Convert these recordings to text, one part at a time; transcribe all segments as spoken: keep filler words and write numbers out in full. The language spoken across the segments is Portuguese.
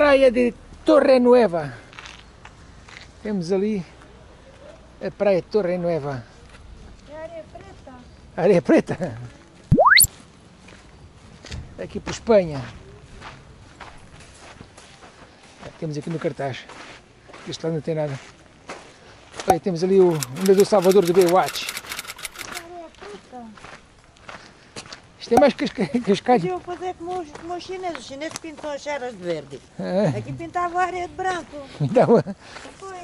Praia de Torrenueva. Temos ali a Praia de Torrenueva. É areia preta. Areia preta. Aqui para Espanha. Temos aqui no cartaz. Este lado não tem nada. Aí temos ali o nadador Salvador do Baywatch. Isto é mais que as calhas. Eu fazer como os, como os chineses. Os chineses pintam as eras de verde. Ah. Aqui pintava a areia de branco. Pintava. Foi.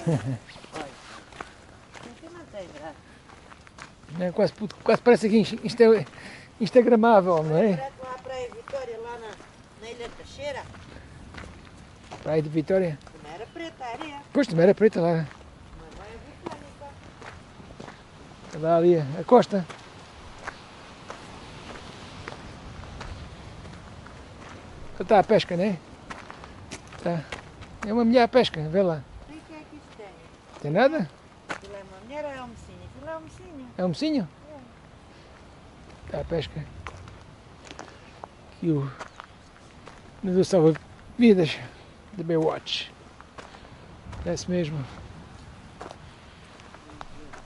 Não, quase, quase parece aqui insta, instagramável, não é? Parece lá a Praia Vitória, lá na, na Ilha de Teixeira. Praia de Vitória? Também era preta a areia. Pois, também era preta lá. Mas lá é britânica. Lá ali a costa. Está a pesca, não é? Está. É uma mulher a pesca, vê lá. O que é que isto tem? Tem nada? Aquilo é uma mulher ou é um mocinho? Aquilo é um mocinho. É um mocinho? É. Está a pesca. Aqui o nadador salva-vidas de Baywatch. É isso mesmo.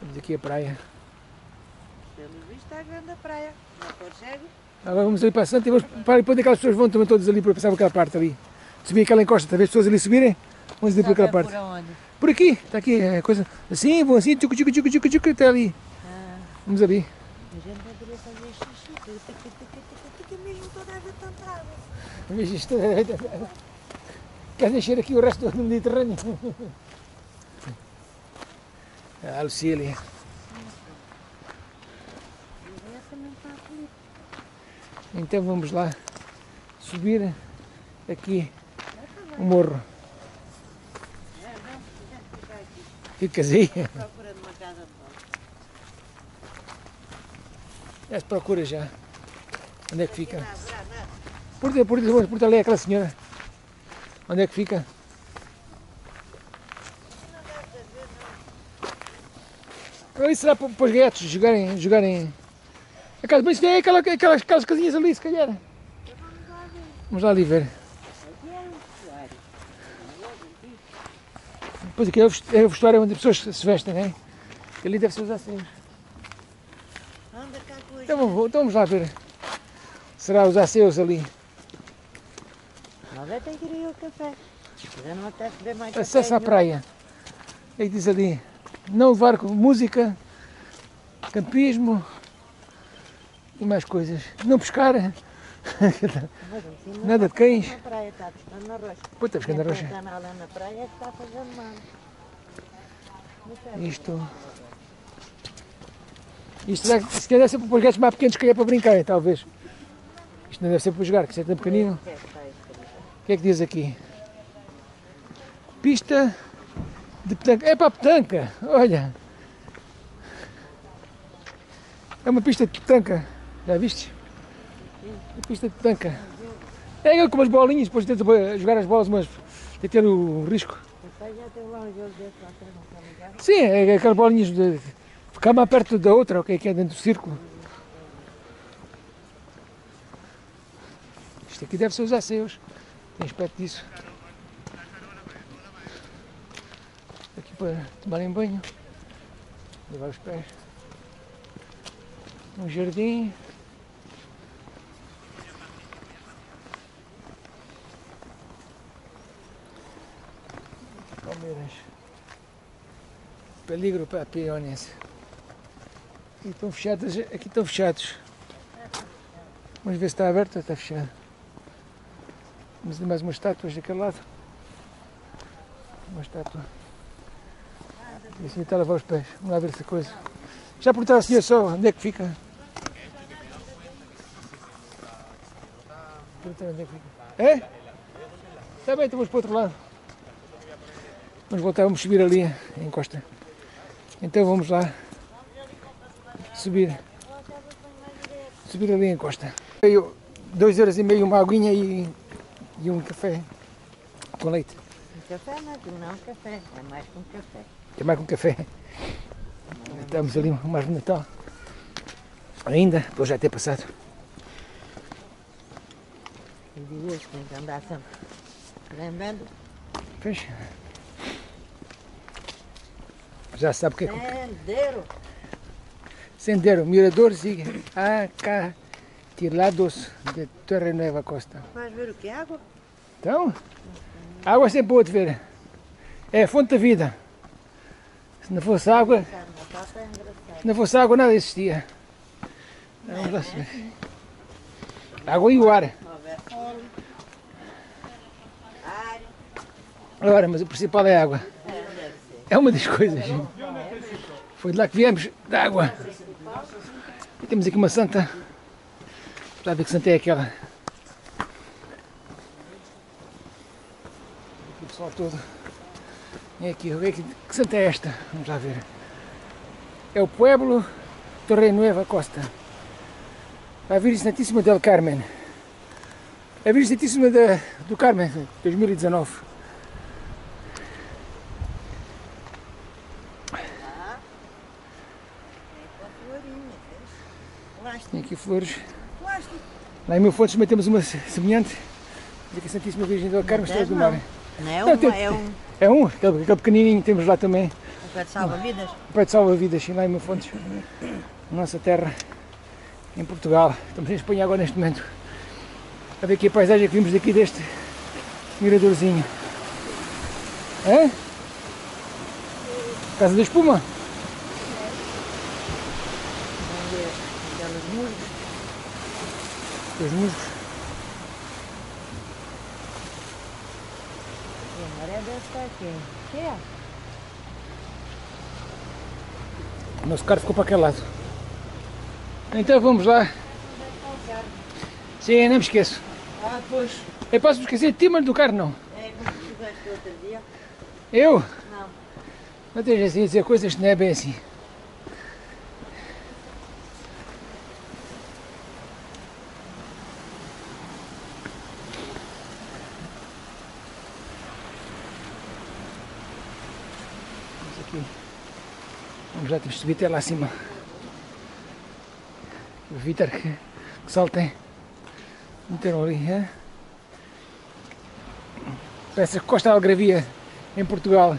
Vamos aqui a praia. Pelo visto está a grande a praia. Não pode chegar. Agora vamos ali para a Santa e vamos para onde aquelas pessoas vão também todas ali para passar por aquela parte ali. Subir aquela encosta, talvez as pessoas ali subirem, vamos ali por aquela parte. Por onde? Por aqui, está aqui a coisa assim, vão assim, tchucu tchucu tchucu tchucu até ali. Ah. Vamos ali. A gente vai poder fazer xixi, porque mesmo toda a vida tanta água. Mesmo toda a vida tanta água. Queres encher aqui o resto do Mediterrâneo? Ah, Lucia ali. Então vamos lá subir aqui o morro. Fica assim. Procura de uma casa de volta. Procura já. Onde é que fica? Por ali, por ali, por ali é aquela senhora. Onde é que fica? Aí será para, para os gatos jogarem. jogarem Aquelas, mas é aquelas, aquelas, aquelas casinhas ali, se calhar. Vamos lá ali ver. Depois aqui é o vestuário onde as pessoas se vestem, não é? Ali deve-se usar assim. Então vamos, então vamos lá ver. Será os aceus ali? Mas tem que ir ao café. Já não até beber mais café. Acesso à praia. Aí diz ali, não levar música, campismo. E mais coisas. Não pescar. Nada de cães. Na praia, está pescando na rocha. Pois está pescando na rocha. Está lá na praia, está fazendo mal. Isto. Isto se calhar deve ser para os gatos mais pequenos, que é para brincarem, talvez. Isto não deve ser para jogar, que isso é tão pequenino. O que é que diz aqui? Pista de petanca. É para a petanca! Olha! É uma pista de petanca. Já viste? A pista de petanca. É eu com umas bolinhas, depois tento jogar as bolas, mas tem que ter o risco. Sim, é aquelas bolinhas de ficar mais perto da outra, o que é que é dentro do círculo. Isto aqui deve ser os aceios, tem aspecto disso. Aqui para tomarem banho, levar os pés. Um jardim. Palmeiras. Peligro para peões. Aqui estão fechados. Aqui estão fechados. Vamos ver se está aberto ou está fechado. Vamos ver mais umas estátuas daquele lado. Uma estátua. E assim está a lavar os pés. Vamos lá ver essa coisa. Já perguntaram à senhora só onde é que fica. Perguntaram onde é que fica. É? Está bem, então vamos para o outro lado. Vamos voltar, vamos subir ali a encosta. Então vamos lá subir. Subir ali a encosta. Eu, dois horas e meia, uma aguinha e, e um café com leite. Um café não, não um café, é mais que um café. É mais que um café. Estamos ali mais no Natal. Ainda, depois já ter passado. E de hoje tem que andar sempre. Lembrando? Puxa. Já sabe o que é? Sendeiro. Sendeiro, miradores e acantilados de Torrenueva Costa. Mas ver o que é água? Então, uhum. Água é sempre boa de ver. É a fonte da vida. Se não fosse água, se não fosse água nada existia. Vamos lá saber. Água e o ar. Ora, mas o principal é a água. É uma das coisas. Foi de lá que viemos, da água. E temos aqui uma santa. Para ver que santa é aquela. Aqui o pessoal todo. E aqui, que santa é esta? Vamos lá ver. É o Pueblo Torrenueva Costa. A Virgem Santíssima del Carmen. A Virgem Santíssima de, do Carmen, dois mil e dezenove. Tem aqui flores. Lá em Mil Fontes também temos uma semelhante. Aqui a Santíssima Virgem do Alcarmes, Estrela do Mar. Não é uma, não, tem, é um. É um, aquele, aquele pequenininho temos lá também. O pé de salva-vidas. O pé de salva-vidas, sim, lá em Mil Fontes. Nossa terra, em Portugal. Estamos em Espanha agora neste momento. A ver aqui a paisagem que vimos daqui deste miradorzinho. Hã? Casa da Espuma. Os musgos. E a maré desta aqui. O que é? O nosso carro ficou para aquele lado. Então vamos lá. Sim, não me esqueço. Ah, pois. Eu posso me esquecer de ti, mas do carro não. É como tu tiveste outro dia. Eu? Não. Não tens assim a dizer coisas que não é bem assim. Já temos de subir até lá acima. O Vítor que, que saltem. Meteram ali. Hein? Parece Costa Algarvia em Portugal.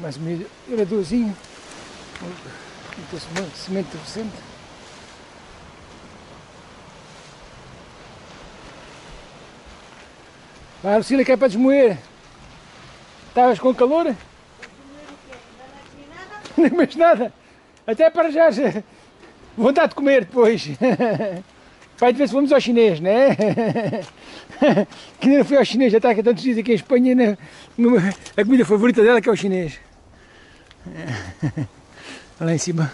Mais um miradorzinho, muito cimento recente. Vai, Lucila, que é para desmoer. Estavas com calor? Não comi mais nada. Até para já, vontade de comer depois. Vai, de vez vamos ao chinês, não é? Que ainda não fui ao chinês, já está aqui tantos dias aqui em Espanha, né? A comida favorita dela que é o chinês. Lá em cima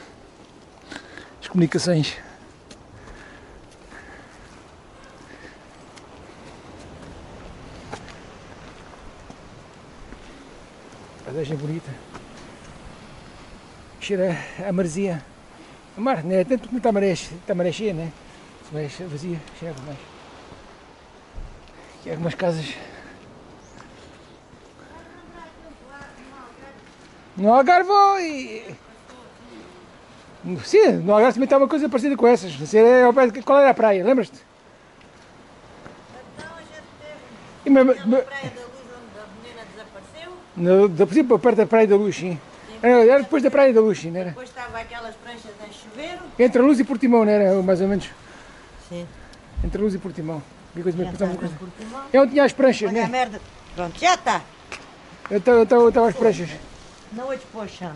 as comunicações. Paisagem bonita. Cheira a maresia. A mar, né? Tanto como está a maré, está a maré cheia, né? Se vai vazia, cheia mais. Aqui há algumas casas. No Algarve! Sim, no Algarve também está uma coisa parecida com essas. Qual era a praia? Lembras-te? Então a gente teve. Aquela Praia da Luz onde a menina desapareceu? No, depois, perto da Praia da Luz, sim. Era, era depois da Praia da Luz, sim, não era? Depois estava aquelas pranchas a chuveiro. Entre a Luz e Portimão, não era? Mais ou menos. Sim. Entre a Luz e Portimão. Coisa, mas, coisa. Portimão. Eu não tinha as pranchas, não é? Merda. Pronto, já está. Eu estava às pranchas. Não hoje pôs chama.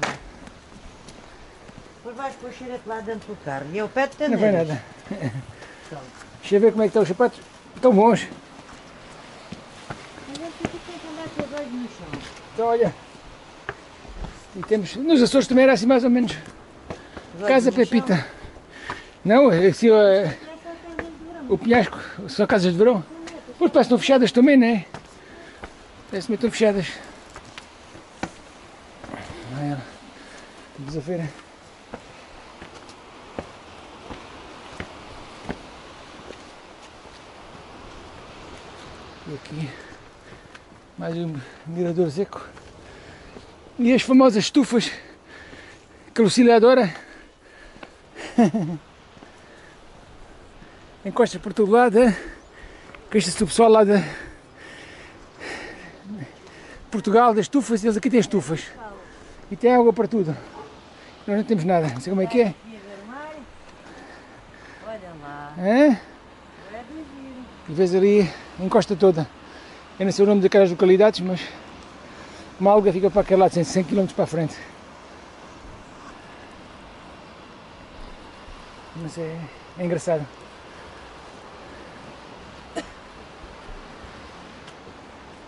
Depois vais pôr cheira-te lá dentro do carro e eu pego tendência. Não vai nada. Pronto. Deixa eu ver como é que estão os sapatos. Estão bons. Mas é porque tem que andar com os olhos no chão. Então olha. E temos... Nos Açores também era assim mais ou menos. Casa Pepita. Não, esse é o Pinhasco, são casas de verão. Pois parece que estão fechadas também, não é? Parece que estão fechadas. Olha ela, terça-feira. E aqui mais um mirador seco. E as famosas estufas que a Lucia adora. Encostas por todo lado, hein? Queixa-se o pessoal lá de Portugal das estufas, eles aqui têm estufas e tem água para tudo. Nós não temos nada, não sei como é que é. Olha lá. Hã? E vês ali a encosta toda. Eu não sei o nome daquelas localidades, mas uma alga fica para aquele lado, cem quilômetros para a frente. Mas é, é engraçado.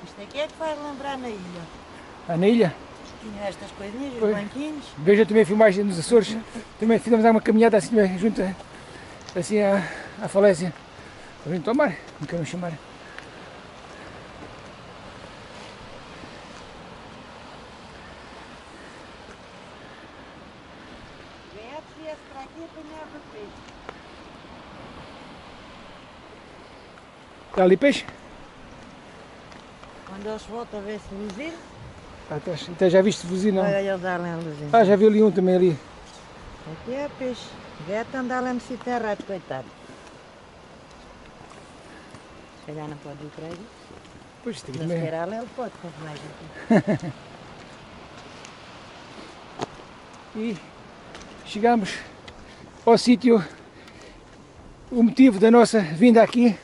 Isto aqui é que faz lembrar na ilha. Ah, na ilha? Tinha estas coisinhas, os banquinhos. Veja também a filmagem nos Açores. Também fizemos uma caminhada assim, junto a, assim à, à falésia. Junto ao mar, como queiram chamar. Está ali peixe? Quando eles voltam a ver-se luzir. Ah, estás, então já viste luzir, não? Olha, eles darem a luzinha. Ah, já vi ali um também ali. Aqui é peixe. Beto anda lá no sítio errado, coitado. Se calhar não pode ir para aí. Pois tem que ir. Se calhar ele pode, quanto mais aqui. E chegamos ao sítio, o motivo da nossa vinda aqui,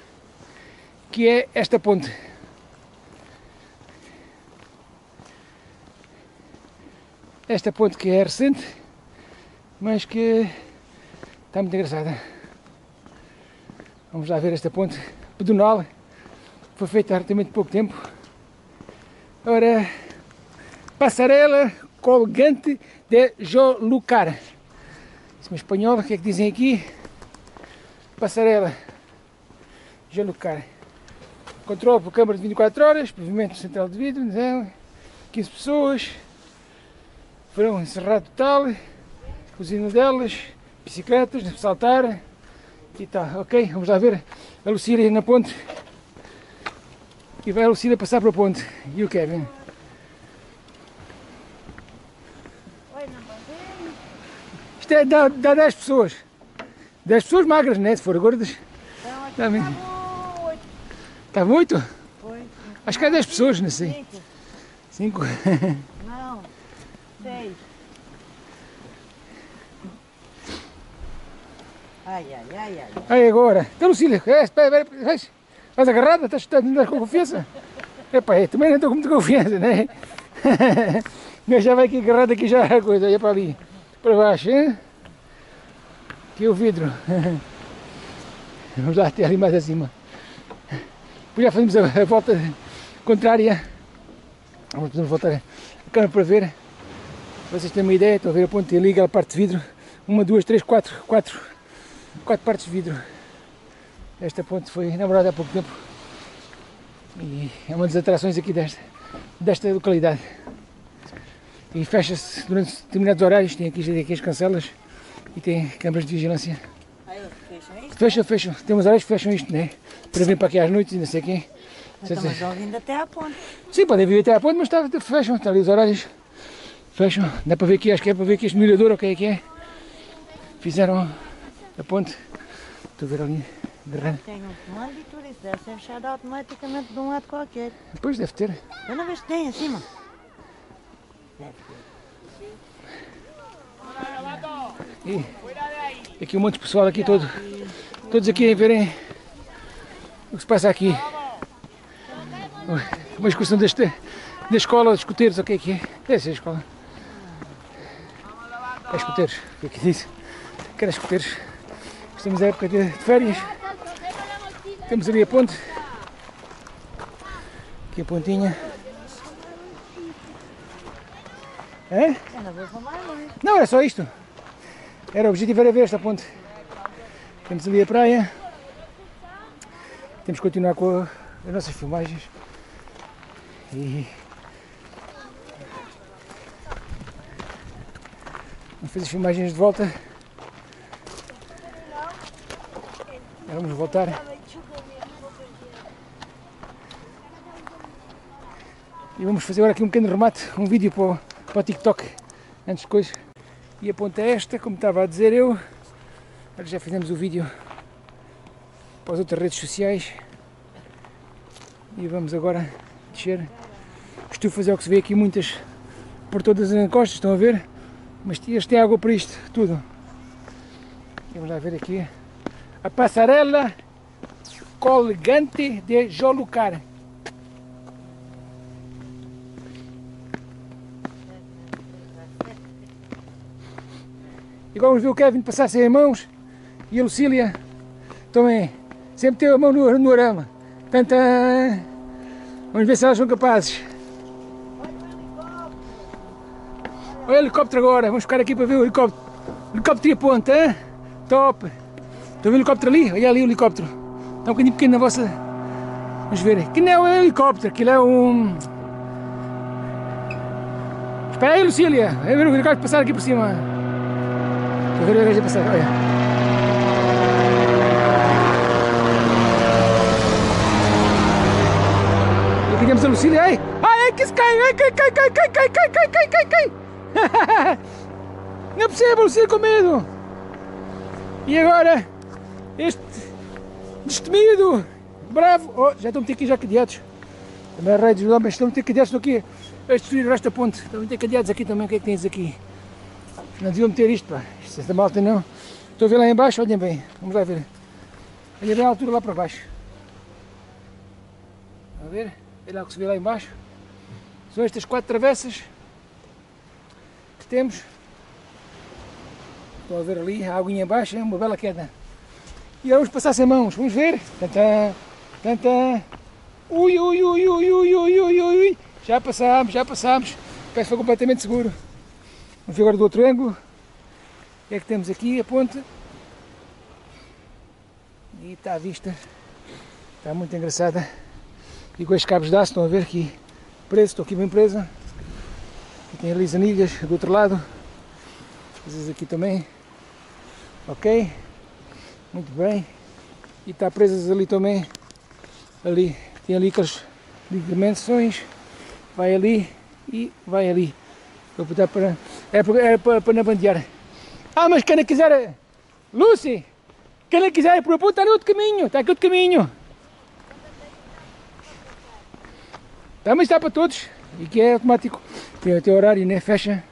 que é esta ponte. Esta ponte que é recente, mas que está muito engraçada. Vamos lá ver esta ponte pedonal, foi feita há relativamente pouco tempo. Ora, Passarela Colgante de Jolúcar. Isso é espanhol, o que é que dizem aqui? Passarela Jolúcar. Controlo por câmara de vinte e quatro horas, pavimento central de vidro, quinze pessoas, verão encerrado total, cozinha delas, bicicletas, saltar e tal. Ok, vamos lá ver a Lucia na ponte. E vai a Lucia passar para a ponte e o Kevin. Isto é, dá, dá dez pessoas. dez pessoas magras, né? Se for gordas. Dá mesmo. Está muito? Foi. Acho que há dez pessoas, não sei. cinco. Não, seis. Ai, ai, ai, ai. Ai, agora. Então, Lucília, vais agarrada? Estás, estás, estás com confiança? Epá, eu também não estou com muita confiança, não é? Mas já vai aqui agarrada, aqui já a coisa. Olha para ali, para baixo, hein? Aqui é o vidro. Vamos lá até ali mais acima. Já fazemos a volta contrária. Vamos voltar a câmera para ver. Vocês têm uma ideia, estão a ver a ponte ali, aquela parte de vidro. Uma, duas, três, quatro, quatro, quatro partes de vidro. Esta ponte foi inaugurada há pouco tempo. E é uma das atrações aqui desta, desta localidade. E fecha-se durante determinados horários, tem aqui, tem aqui as cancelas e tem câmaras de vigilância. Fecham, fecham. Tem umas horas que fecham isto, não é? Para vir para aqui às noites e não sei quem. Estamos ao vindo até à ponte. Sim, podem vir até à ponte, mas está, fecham. Está ali os horários. Fecham. Dá para ver aqui, acho que é para ver aqui este mirador, o que é que é. Fizeram a ponte. Estou a ver ali de rã. Tem um comando e tudo isso. Deve ser fechado automaticamente de um lado qualquer. Pois, deve ter. Eu não vejo que tem, acima. Deve ter. E aqui um monte de pessoal aqui todo. Todos aqui a verem o que se passa aqui. Uma excursão deste, da escola de escuteiros, o que é que é? Deve ser a escola. É escuteiros, o que é que diz? Que era escuteiros. Estamos na época de férias. Temos ali a ponte. Aqui a pontinha. É? Não, era só isto. Era o objetivo, era ver esta ponte. Temos ali a praia. Temos que continuar com a, as nossas filmagens. E vamos fazer as filmagens de volta. Agora vamos voltar. E vamos fazer agora aqui um pequeno remate, um vídeo para o, para o TikTok. Antes de coisa. E a ponta é esta, como estava a dizer eu. Agora já fizemos o vídeo para as outras redes sociais. E vamos agora descer. Costumo fazer o que se vê aqui muitas, por todas as encostas, estão a ver? Mas este tem água para isto, tudo. Vamos lá ver aqui. A Passarela Colgante de Jolúcar. Igual vamos ver o Kevin passar sem as mãos e a Lucia também. Sempre teve a mão no, no arama. Tantã. Vamos ver se elas são capazes. Olha o helicóptero agora. Vamos ficar aqui para ver o helicóptero. Helicóptero e a ponta, hein? Top! Estão a ver o helicóptero ali? Olha ali o helicóptero. Está um bocadinho pequeno na vossa. Vamos ver. Aqui não é um helicóptero, aquilo é um. Espera aí, Lucia. Vamos ver o helicóptero passar aqui por cima. Vou ver a igreja passar, olha. E aqui temos a Lucília, ai! Ai, que se cai! Ai, cai, cai, cai, cai, cai, cai, cai, cai, cai, cai! Não percebo, Lucília com medo! E agora, este destemido, bravo! Oh, já estão a meter aqui já cadeados. Também a raio dos homens, estão a meter cadeados, estão aqui a destruir o resto da ponte. Estão a meter cadeados aqui também, o que é que tens aqui? Não deviam meter isto, pá. Isto é da malta, não. Estou a ver lá em baixo, olhem bem. Vamos lá ver. Olhem bem a altura lá para baixo. A ver? Olha lá o que se vê lá em baixo. São estas quatro travessas que temos. Estão a ver ali a aguinha em baixo, é uma bela queda. E agora vamos passar sem mãos. Vamos ver. Tantã, tantã. Ui, ui, ui, ui, ui, ui, ui, ui. Já passámos, já passámos. Parece que foi completamente seguro. Vamos ver agora do outro ângulo. O que é que temos aqui? A ponte. E está à vista. Está muito engraçada. E com estes cabos de aço, estão a ver aqui preso, estou aqui bem presa. Aqui tem ali as anilhas do outro lado. Coisas aqui também. Ok. Muito bem. E está presas ali também. Ali. Tem ali aquelas dimensões. Vai ali e vai ali. Vou botar para. É para, é para, para não bandear. Ah, mas quem não quiser. Lucy! Quem não quiser por apontar está outro caminho. Está aqui outro caminho. Tá, mas está para todos. E que é automático. Tem até horário, né? Fecha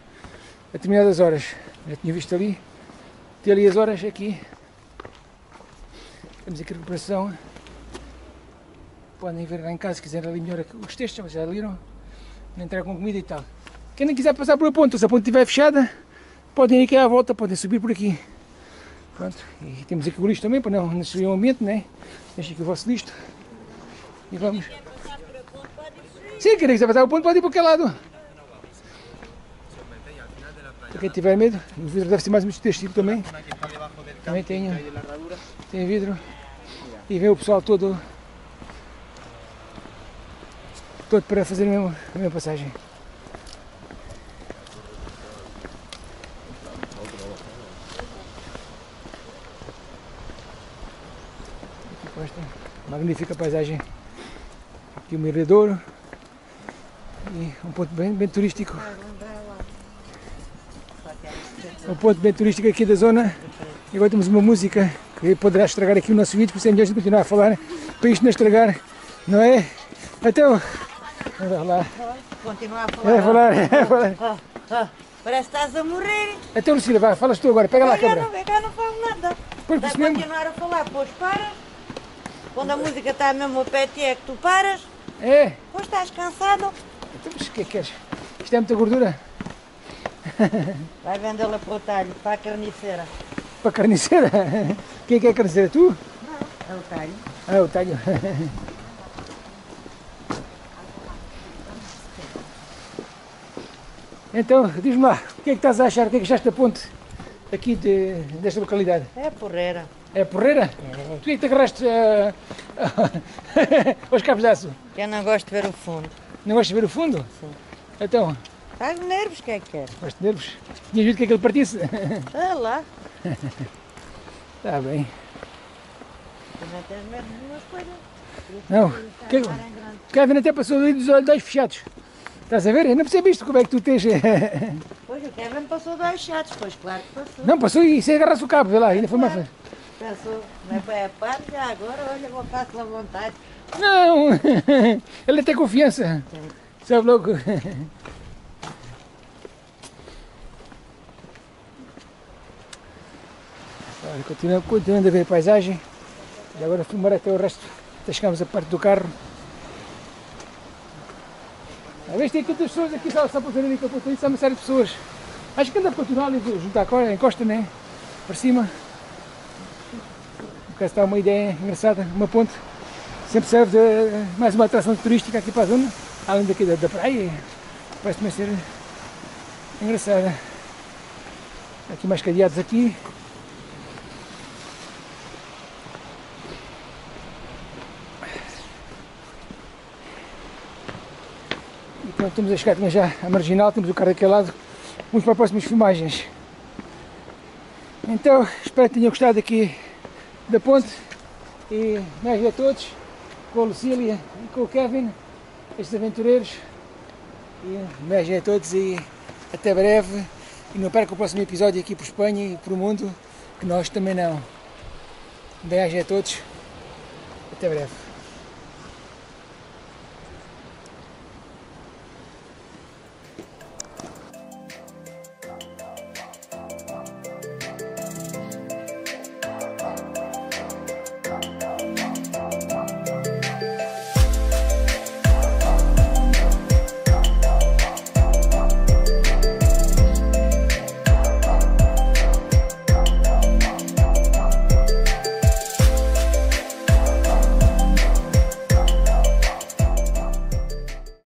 a determinadas horas. Já tinha visto ali. Tem ali as horas aqui. Temos aqui a recuperação. Podem ver lá em casa se quiserem ali melhor os textos, mas já leram. Não entrar com comida e tal. Quem não quiser passar por a ponte, se a ponte estiver fechada, podem ir aqui à volta, podem subir por aqui. Pronto, e temos aqui o lixo também, para não destruir o ambiente, né? Deixem aqui o vosso lixo. E vamos. Quem quiser passar por a ponte, pode ir. Sim, quem quiser passar por a ponte, pode ir para aquele lado. Para quem tiver medo, o vidro deve ser mais ou menos deste tipo também. Também tem, tem vidro. E vem o pessoal todo, todo para fazer a mesma, a mesma passagem. Magnífica paisagem, aqui um mirador e um ponto bem, bem turístico, um ponto bem turístico aqui da zona. E agora temos uma música que poderá estragar aqui o nosso vídeo, por isso é melhor continuar a falar para isto não estragar, não é? Então, vamos lá, continuar a falar, é, falar, é, falar. Ah, ah, parece que estás a morrer. Então Lucila, vai, falas tu agora, pega lá a câmera. Eu não falo nada, vai continuar a falar, pois para. Quando a música está mesmo ao pé de ti é que tu paras? É? Pois estás cansado? Então, mas o que é que queres? Isto é muita gordura? Vai vendê-la para o talho, para a carniceira. Para a carniceira? Quem é que é a carniceira? Tu? Não, é o talho. Ah, o talho. Então, diz-me lá, o que é que estás a achar? O que é que achaste da ponte? aqui de, desta localidade? É a Porreira. É a Porreira? É. Tu é que te agarraste uh, aos cabos de aço? Eu não gosto de ver o fundo. Não gosto de ver o fundo? Sim. Então? Estás de nervos, o que é que queres? Estás de nervos? Tinhas visto que aquele partisse? Ah lá. Está bem. Tu não tens medo de nenhuma coisa. Não. Kevin, Kevin até passou ali dos olhos fechados. Estás a ver? Eu não percebi isto, como é que tu tens... Pois, o Kevin passou dois chatos, pois claro que passou. Não, passou e se agarrasse o cabo, vê lá, ainda foi mais fácil. Passou, mas foi a parte, já agora, olha, vou passar pela vontade. Não, ele tem confiança. Sim. Sabe logo. Olha, continuando, continuando a ver a paisagem. E agora filmar até o resto, até chegamos à parte do carro. Às vezes tem tantas pessoas aqui, só para ver ali, só uma série de pessoas. Acho que anda para continuar ali, junto à encosta, né? Para cima. Por acaso está uma ideia engraçada, uma ponte. Sempre serve de mais uma atração turística aqui para a zona, além daqui da, da praia. Parece também ser engraçada. Aqui mais cadeados aqui. Então, estamos a chegar também já à marginal, temos o carro daquele lado, vamos para as próximas filmagens. Então, espero que tenham gostado aqui da ponte e mais a todos, com a Lucília e com o Kevin, estes aventureiros. E mais a todos e até breve. E não perca o próximo episódio aqui por Espanha e por o mundo, que nós também não. Bem a todos, até breve.